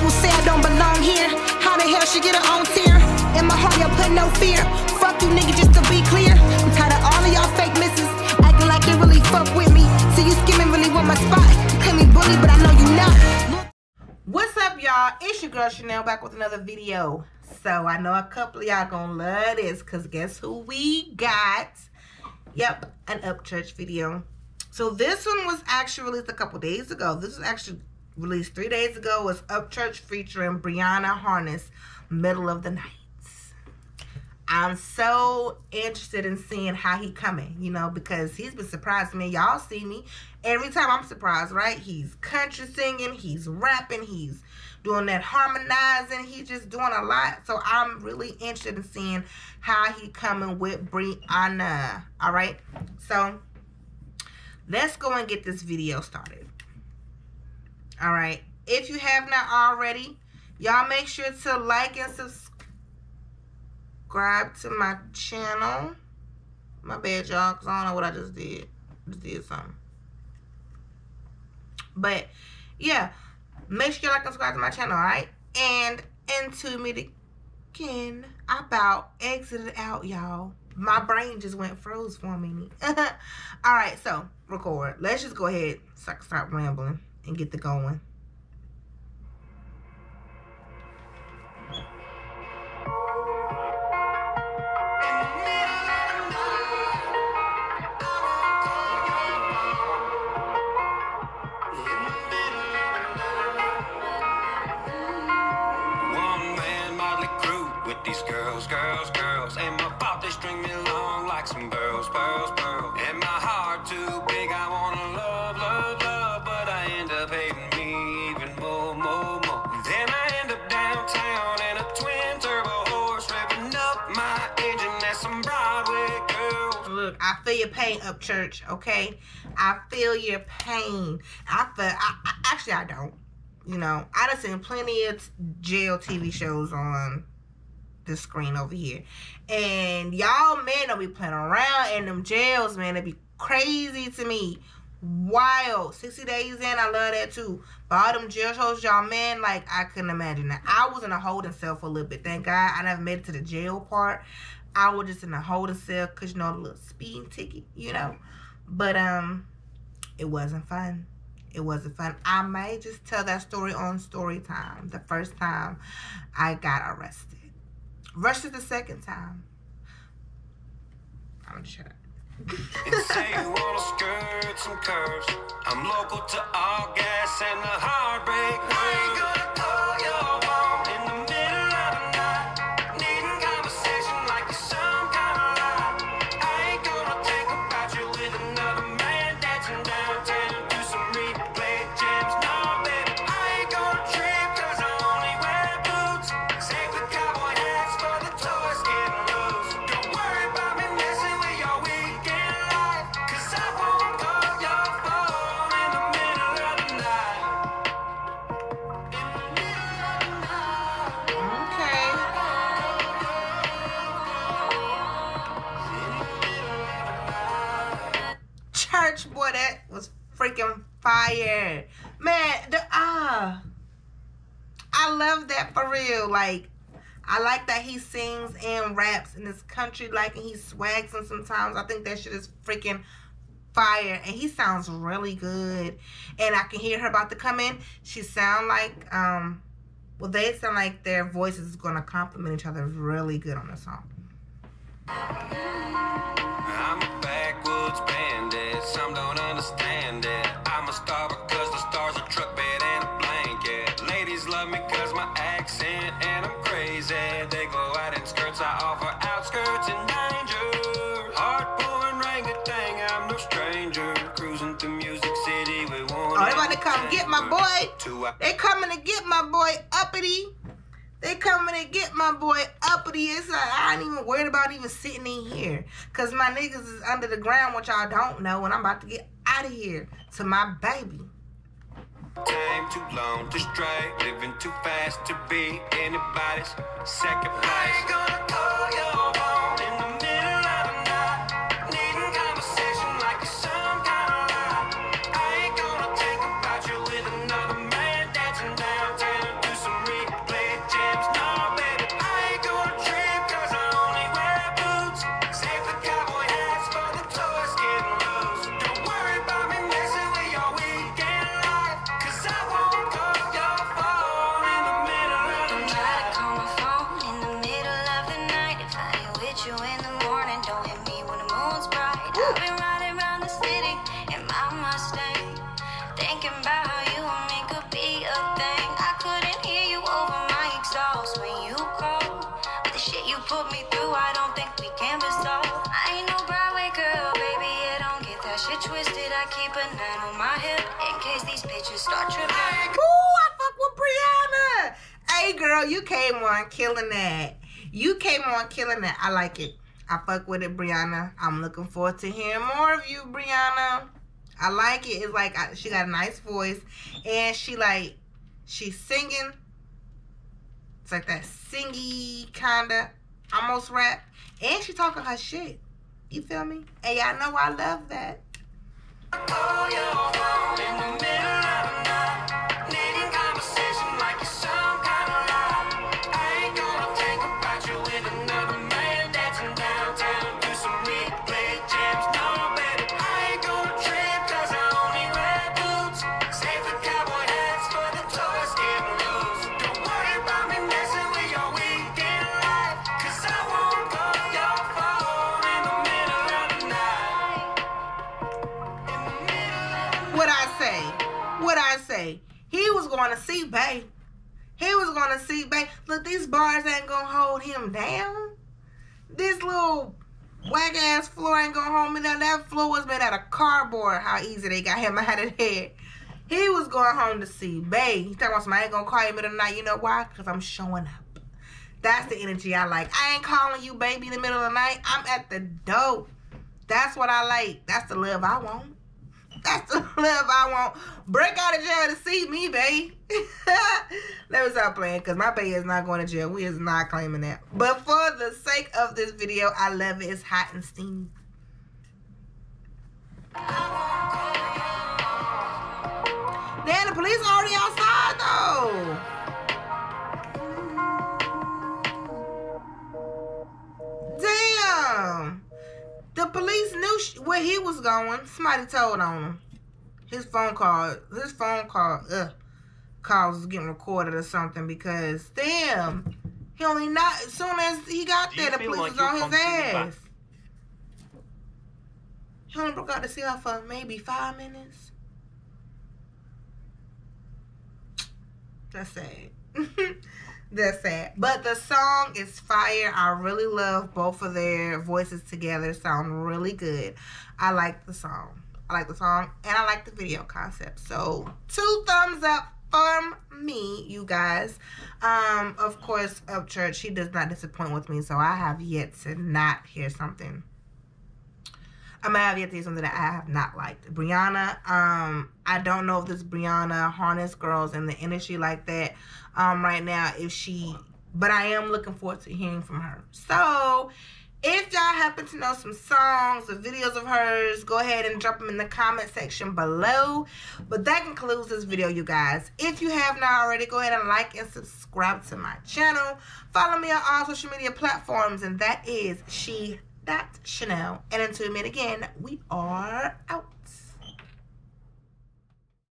People say I don't belong here. How the hell she get her own tier? In my heart, y'all put no fear. Fuck you, nigga, just to be clear. I'm tired of all of y'all fake misses, acting like you really fuck with me. So you skimming really want my spot. Claim me bully, but I know you not. What's up, y'all? It's your girl Chanel back with another video. So I know a couple of y'all gonna love this, because guess who we got? Yep, an Upchurch video. So this one was actually released a couple days ago. This was actually released 3 days ago. It's Upchurch featuring Brianna Harness, Middle of the Night. I'm so interested in seeing how he coming, you know, because he's been surprising me. Y'all see me. Every time I'm surprised, right? He's country singing, he's rapping, he's doing that harmonizing, he's just doing a lot. So I'm really interested in seeing how he coming with Brianna. All right. So let's go and get this video started. All right. If you have not already, y'all make sure to like and subscribe to my channel. My bad, y'all, because I don't know what I just did. Just did something. But yeah, make sure you like and subscribe to my channel, alright? And into me again. I about exited out, y'all. My brain just went froze for a minute. Alright, so record. Let's just go ahead, so I can start rambling and get the going. These girls, girls, girls, and my pop, they string me along like some burls, burls, burls. And my heart too big, I wanna love, love, love, but I end up hating me even more, more, more. Then I end up downtown in a twin turbo horse, revving up my engine at some Broadway girls. Look, I feel your pain, Upchurch, okay? I feel your pain. Actually, I don't. You know, I done seen plenty of jail TV shows on the screen over here, and y'all men don't be playing around in them jails, man. It'd be crazy to me. Wild. 60 Days In, I love that too, but all them jail shows, y'all men, like, I couldn't imagine that. I was in a holding cell for a little bit, thank God I never made it to the jail part. I was just in a holding cell, because, you know, the little speeding ticket, you know, but it wasn't fun. It wasn't fun. I may just tell that story on story time. The first time I got arrested. Rushed it the second time. I'm shut up. And say you wanna skirt some curves. I'm local to all gas and the heartbreak. I ain't gonna call your mom in the middle of the night. Needing conversation like you're some kind of lie. I ain't gonna think about you with another man dancing downtown. Do some replay jams. No, baby, I ain't gonna trip, cause I only wear boots. Save the cowboy hat. Boy, that was freaking fire, man. I love that, for real. Like, I like that he sings and raps in this country, like, and he swags them sometimes. I think that shit is freaking fire, and he sounds really good. And I can hear her about to come in. She sound like well, they sound like their voices is gonna complement each other really good on the song. I'm a backwoods bandit, some don't understand it. I'm a star because the stars are truck bed and a blanket. Ladies love me cause my accent and I'm crazy. They go out in skirts, I offer outskirts and danger. Hard-born orangutan, I'm no stranger. Cruising through Music City, we want to everybody come get my boy. They coming to get my boy Uppity. They coming to get my boy Uppity. It's like, I ain't even worried about even sitting in here, cause my niggas is under the ground, which y'all don't know, and I'm about to get out of here to my baby. Time too long to stray, living too fast to be anybody's second place. I ain't gonna call your phone in the middle of the night. Needing conversation like you're some kind of lie. I ain't gonna think about you with another man dancing downtown. Do some girl, you came on killing that. You came on killing that. I like it. I fuck with it, Brianna. I'm looking forward to hearing more of you, Brianna. I like it. It's like she got a nice voice, and she's singing. It's like that singy kinda, almost rap, and she talking her shit. You feel me? And y'all know I love that. He was going to see Bae. He was going to see Bae. Look, these bars ain't going to hold him down. This little whack-ass floor ain't going to hold me down. That floor was made out of cardboard, how easy they got him out of there. He was going home to see Bae. He's talking about somebody ain't going to call you middle of the night. You know why? Because I'm showing up. That's the energy I like. I ain't calling you, baby, in the middle of the night. I'm at the door. That's what I like. That's the love I want. That's the love I want. Break out of jail to see me, babe. Let me stop playing, because my babe is not going to jail. We is not claiming that. But for the sake of this video, I love it. It's hot and steamy. Damn, the police already outside, though. Damn. The police knew where he was going. Somebody told on him. His phone call was getting recorded or something, because damn, he only not as soon as he got there, the police was on his ass. He only broke out to see her for maybe 5 minutes. That's sad. That's sad. But the song is fire. I really love both of their voices together. Sound really good. I like the song. I like the song, and I like the video concept. So 2 thumbs up from me, you guys. Of course, Upchurch, she does not disappoint with me, so I have yet to not hear something. I might have yet to hear something that I have not liked. Brianna, I don't know if this Brianna Harness girl's in the industry like that right now, but I am looking forward to hearing from her. So if y'all happen to know some songs or videos of hers, go ahead and drop them in the comment section below. But that concludes this video, you guys. If you have not already, go ahead and like and subscribe to my channel. Follow me on all social media platforms, and that is She.Chanel. And until we meet again, we are out.